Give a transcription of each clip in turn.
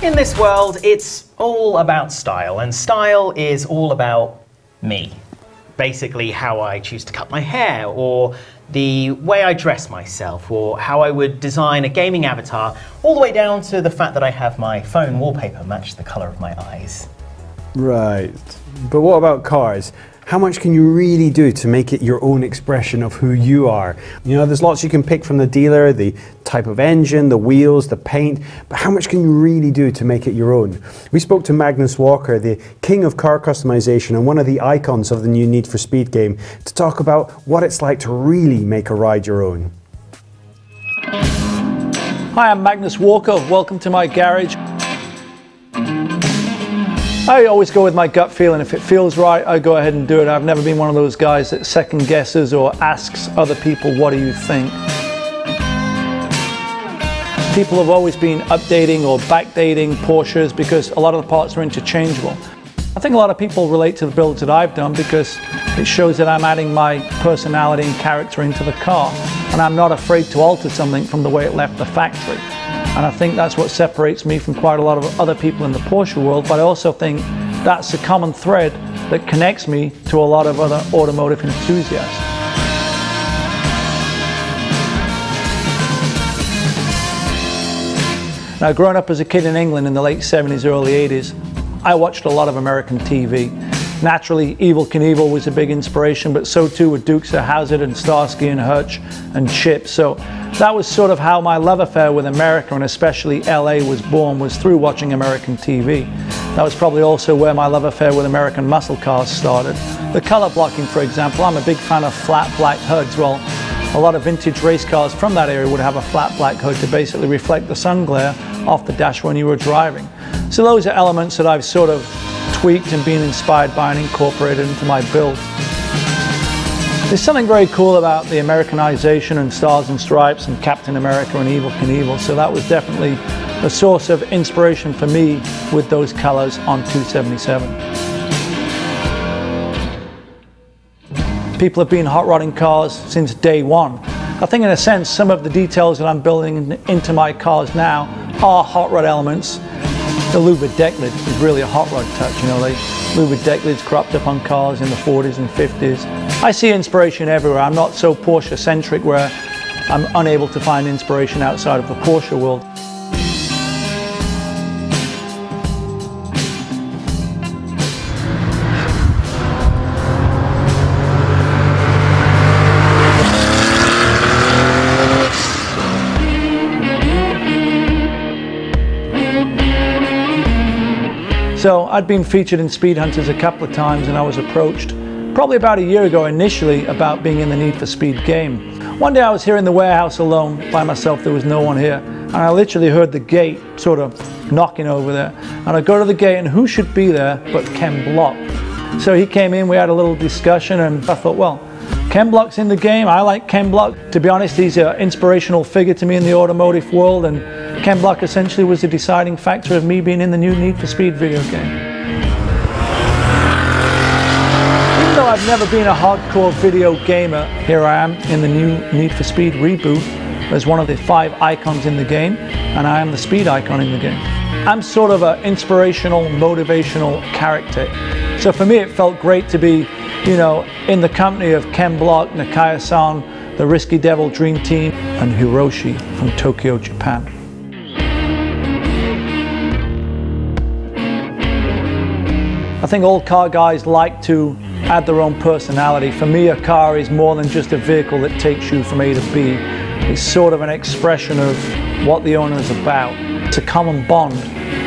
In this world, it's all about style, and style is all about me. Basically, how I choose to cut my hair, or the way I dress myself, or how I would design a gaming avatar, all the way down to the fact that I have my phone wallpaper match the color of my eyes. Right. But what about cars? How much can you really do to make it your own expression of who you are? You know, there's lots you can pick from the dealer, the type of engine, the wheels, the paint, but how much can you really do to make it your own? We spoke to Magnus Walker, the king of car customization and one of the icons of the new Need for Speed game, to talk about what it's like to really make a ride your own. Hi, I'm Magnus Walker. Welcome to my garage. I always go with my gut feeling. If it feels right, I go ahead and do it. I've never been one of those guys that second guesses or asks other people, what do you think? People have always been updating or backdating Porsches because a lot of the parts are interchangeable. I think a lot of people relate to the build that I've done because it shows that I'm adding my personality and character into the car. And I'm not afraid to alter something from the way it left the factory. And I think that's what separates me from quite a lot of other people in the Porsche world, but I also think that's a common thread that connects me to a lot of other automotive enthusiasts. Now, growing up as a kid in England in the late 70s, early 80s, I watched a lot of American TV. Naturally, Evel Knievel was a big inspiration, but so too were Dukes of Hazzard and Starsky and Hutch and Chip. So that was sort of how my love affair with America and especially LA was born, was through watching American TV. That was probably also where my love affair with American muscle cars started. The color blocking, for example, I'm a big fan of flat black hoods. Well, a lot of vintage race cars from that area would have a flat black hood to basically reflect the sun glare off the dash when you were driving. So those are elements that I've sort of tweaked and being inspired by and incorporated into my build. There's something very cool about the Americanization and Stars and Stripes and Captain America and Evel Knievel, so that was definitely a source of inspiration for me with those colors on 277. People have been hot rodding cars since day one. I think in a sense some of the details that I'm building into my cars now are hot rod elements. The louvered deck lid is really a hot rod touch, you know, the louvered deck lids cropped up on cars in the 40s and 50s. I see inspiration everywhere. I'm not so Porsche centric where I'm unable to find inspiration outside of the Porsche world. So I'd been featured in Speed Hunters a couple of times and I was approached probably about a year ago initially about being in the Need for Speed game. One day I was here in the warehouse alone by myself, there was no one here, and I literally heard the gate sort of knocking over there, and I go to the gate and who should be there but Ken Block. So he came in, we had a little discussion and I thought, well, Ken Block's in the game, I like Ken Block. To be honest, he's an inspirational figure to me in the automotive world, and Ken Block essentially was the deciding factor of me being in the new Need for Speed video game. Even though I've never been a hardcore video gamer, here I am in the new Need for Speed reboot as one of the 5 icons in the game, and I am the speed icon in the game. I'm sort of an inspirational, motivational character. So for me it felt great to be, you know, in the company of Ken Block, Nakaya-san, the Risky Devil Dream Team, and Hiroshi from Tokyo, Japan. I think all car guys like to add their own personality. For me, a car is more than just a vehicle that takes you from A to B. It's sort of an expression of what the owner is about. It's a common bond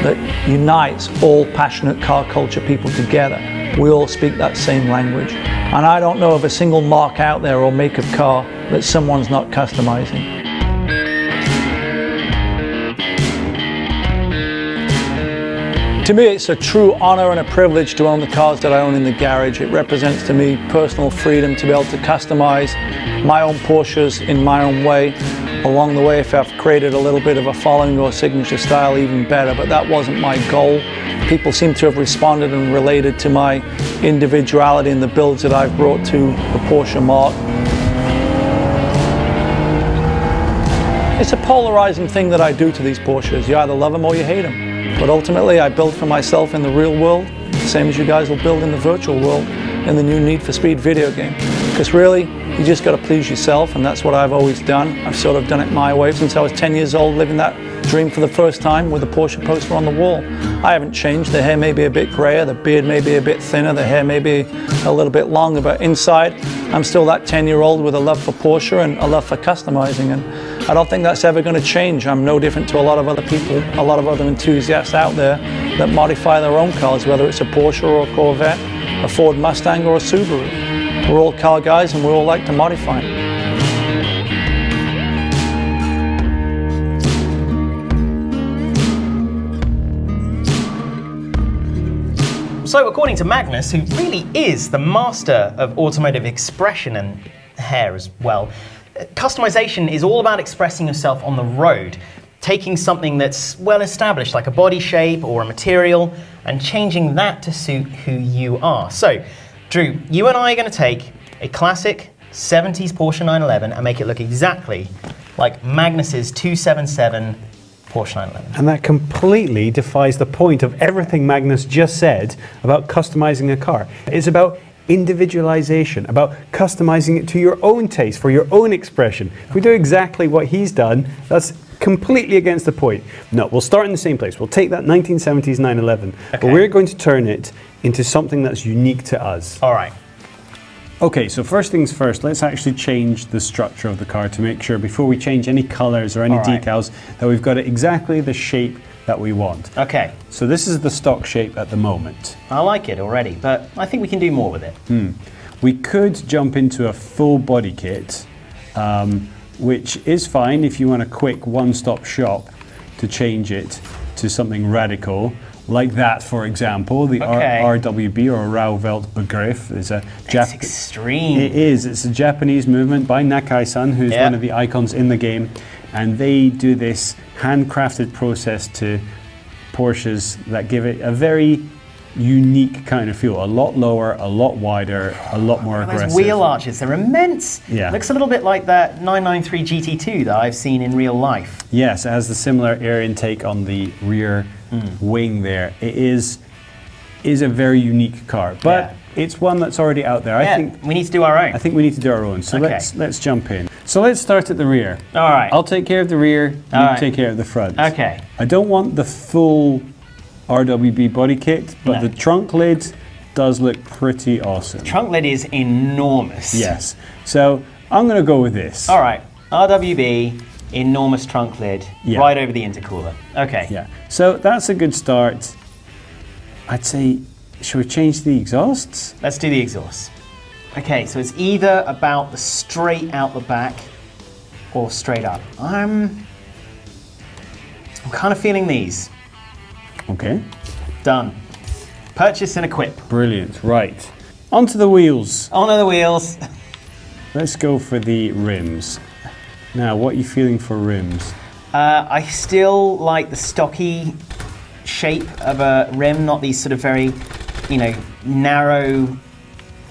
that unites all passionate car culture people together. We all speak that same language. And I don't know of a single mark out there or make of car that someone's not customizing. To me, it's a true honor and a privilege to own the cars that I own in the garage. It represents to me personal freedom to be able to customize my own Porsches in my own way. Along the way, if I've created a little bit of a following or signature style, even better, but that wasn't my goal. People seem to have responded and related to my individuality and the builds that I've brought to the Porsche mark. It's a polarizing thing that I do to these Porsches. You either love them or you hate them. But ultimately, I built for myself in the real world, same as you guys will build in the virtual world in the new Need for Speed video game. Because really, you just got to please yourself, and that's what I've always done. I've sort of done it my way since I was 10 years old, living that dream for the first time with a Porsche poster on the wall. I haven't changed. The hair may be a bit grayer, the beard may be a bit thinner, the hair may be a little bit longer, but inside, I'm still that 10-year-old with a love for Porsche and a love for customizing, and I don't think that's ever going to change. I'm no different to a lot of other people, a lot of other enthusiasts out there that modify their own cars, whether it's a Porsche or a Corvette, a Ford Mustang or a Subaru. We're all car guys and we all like to modify. So according to Magnus, who really is the master of automotive expression and hair as well, customization is all about expressing yourself on the road, taking something that's well established like a body shape or a material and changing that to suit who you are. So, Drew, you and I are going to take a classic 70s Porsche 911 and make it look exactly like Magnus's 277 Porsche 911. And that completely defies the point of everything Magnus just said about customizing a car. It's about individualization, about customizing it to your own taste, for your own expression. If we do exactly what he's done, that's completely against the point. No, we'll start in the same place. We'll take that 1970s 911, okay, but we're going to turn it into something that's unique to us. All right. Okay, so first things first, let's actually change the structure of the car to make sure, before we change any colors or any decals, that we've got it exactly the shape that we want. Okay. So this is the stock shape at the moment. I like it already, but I think we can do more with it. We could jump into a full body kit, which is fine if you want a quick one-stop shop to change it to something radical, like that, for example, the RWB or Rauwvelt Begriff is a extreme. It is. It's a Japanese movement by Nakai-san, who's one of the icons in the game, and they do this handcrafted process to Porsches that give it a very unique kind of feel. A lot lower, a lot wider, a lot more aggressive. Those wheel arches, they're immense. Yeah. Looks a little bit like that 993 GT2 that I've seen in real life. Yes, it has the similar air intake on the rear wing there. It is a very unique car, but it's one that's already out there. I think we need to do our own. I think we need to do our own, so let's jump in. So let's start at the rear. All right. I'll take care of the rear, you take care of the front. Okay. I don't want the full RWB body kit, but the trunk lid does look pretty awesome. The trunk lid is enormous. Yes. So I'm going to go with this. All right. RWB, enormous trunk lid, right over the intercooler. Okay. Yeah. So that's a good start. I'd say, should we change the exhausts? Let's do the exhausts. Okay. So it's either about the straight out the back or straight up. I'm kind of feeling these. Okay. Done. Purchase and equip. Brilliant. Right. Onto the wheels. Onto the wheels. Let's go for the rims. Now, what are you feeling for rims? I still like the stocky shape of a rim, not these sort of very, you know, narrow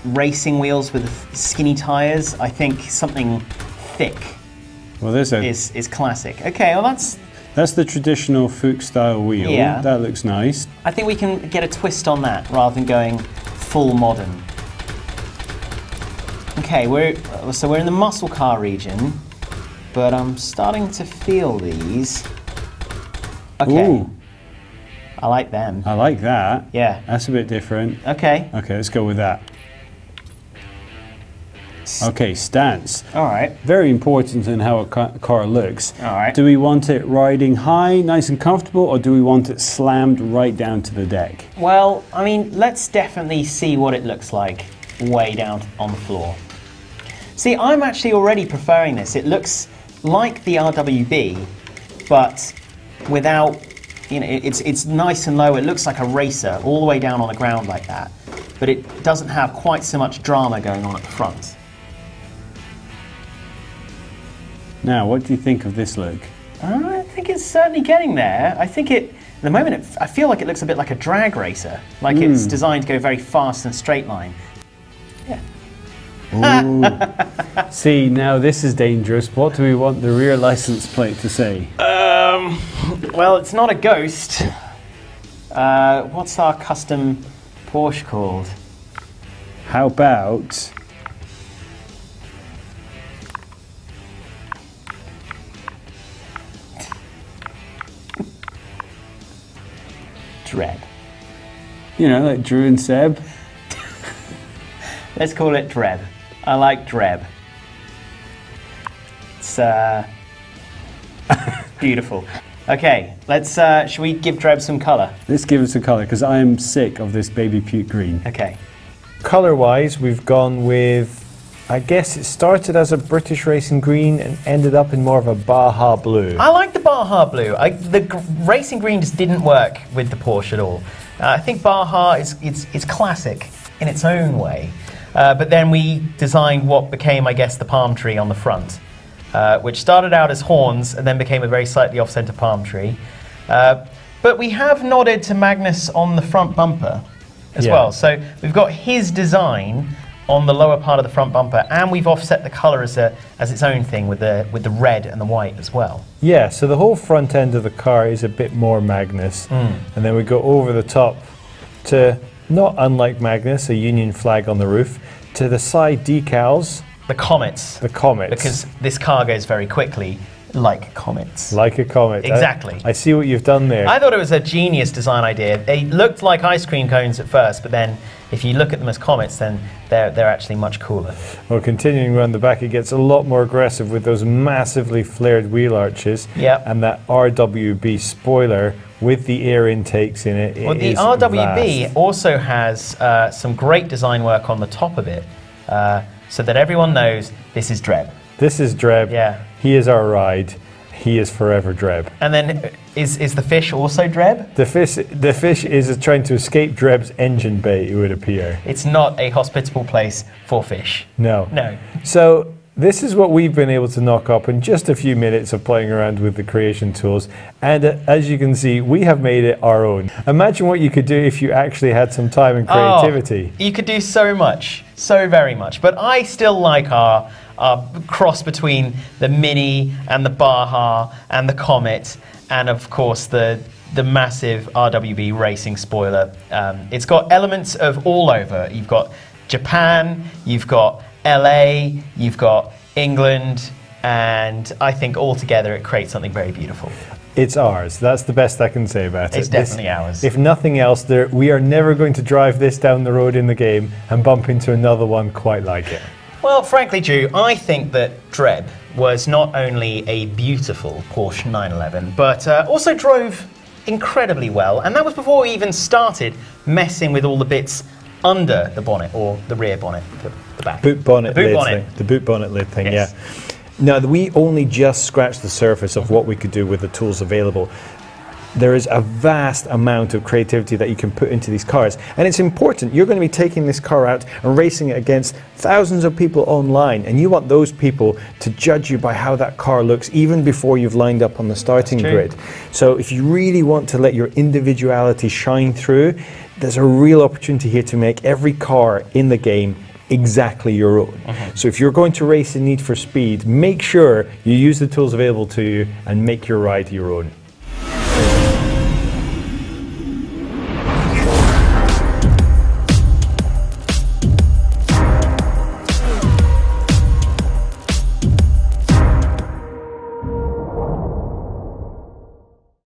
racing wheels with skinny tires. I think something thick. Well, there's a is classic. Okay. Well, that's the traditional Fuchs style wheel. Yeah. That looks nice. I think we can get a twist on that rather than going full modern. Okay, so we're in the muscle car region, but I'm starting to feel these. Okay. Ooh. I like them. I like that. Yeah. That's a bit different. Okay. Okay, let's go with that. Okay, stance. All right. Very important in how a car looks. All right. Do we want it riding high, nice and comfortable, or do we want it slammed right down to the deck? Well, I mean, let's definitely see what it looks like way down on the floor. See, I'm actually already preferring this. It looks like the RWB, but without, you know, it's nice and low. It looks like a racer all the way down on the ground like that, but it doesn't have quite so much drama going on at the front. Now, what do you think of this look? I think it's certainly getting there. I think it, at the moment, I feel like it looks a bit like a drag racer. Like it's designed to go very fast in a straight line. Yeah. Ooh. See, now this is dangerous. What do we want the rear license plate to say? Well, it's not a ghost. What's our custom Porsche called? How about... Dread. You know, like Drew and Seb. Let's call it Dreb. I like Dreb. It's beautiful. Okay, let's. Should we give Dreb some colour? Let's give it some colour because I am sick of this baby puke green. Okay. Colour-wise, we've gone with. I guess it started as a British racing green and ended up in more of a Baja blue. I like the Baja blue. The racing green just didn't work with the Porsche at all. I think Baja is classic in its own way. But then we designed what became, I guess, the palm tree on the front, which started out as horns and then became a very slightly off-center palm tree. But we have nodded to Magnus on the front bumper as well. So we've got his design on the lower part of the front bumper, and we've offset the color as its own thing with the red and the white as well. Yeah, so the whole front end of the car is a bit more Magnus. And then we go over the top to... Not unlike Magnus, a Union flag on the roof. To the side decals... The comets. The comets. Because this car goes very quickly, like comets. Like a comet. Exactly. I see what you've done there. I thought it was a genius design idea. They looked like ice cream cones at first, but then if you look at them as comets, then they're actually much cooler. Well, continuing around the back, it gets a lot more aggressive with those massively flared wheel arches. Yep. And that RWB spoiler... With the air intakes in it, well, the RWB also has some great design work on the top of it, so that everyone knows this is Dreb. This is Dreb. Yeah. He is our ride. He is forever Dreb. And then, is the fish also Dreb? The fish is trying to escape Dreb's engine bay. It would appear. It's not a hospitable place for fish. No. No. So. This is what we've been able to knock up in just a few minutes of playing around with the creation tools, and as you can see, we have made it our own. Imagine what you could do if you actually had some time and creativity. Oh, you could do so much, so very much, but I still like our cross between the Mini and the Baja and the Comet and of course the massive RWB racing spoiler. It's got elements of all over. You've got Japan, you've got LA, you've got England, and I think altogether it creates something very beautiful. It's ours. That's the best I can say about it. It's definitely ours. If nothing else, we are never going to drive this down the road in the game and bump into another one quite like it. Well, frankly, Drew, I think that Dreb was not only a beautiful Porsche 911, but also drove incredibly well, and that was before we even started messing with all the bits under the bonnet or the rear bonnet. The boot bonnet lid thing, yes. Yeah. Now, we only just scratched the surface of what we could do with the tools available. There is a vast amount of creativity that you can put into these cars, and it's important. You're going to be taking this car out and racing it against thousands of people online, and you want those people to judge you by how that car looks even before you've lined up on the starting grid. So if you really want to let your individuality shine through, there's a real opportunity here to make every car in the game exactly your own. So if you're going to race in Need for Speed, make sure you use the tools available to you and make your ride your own.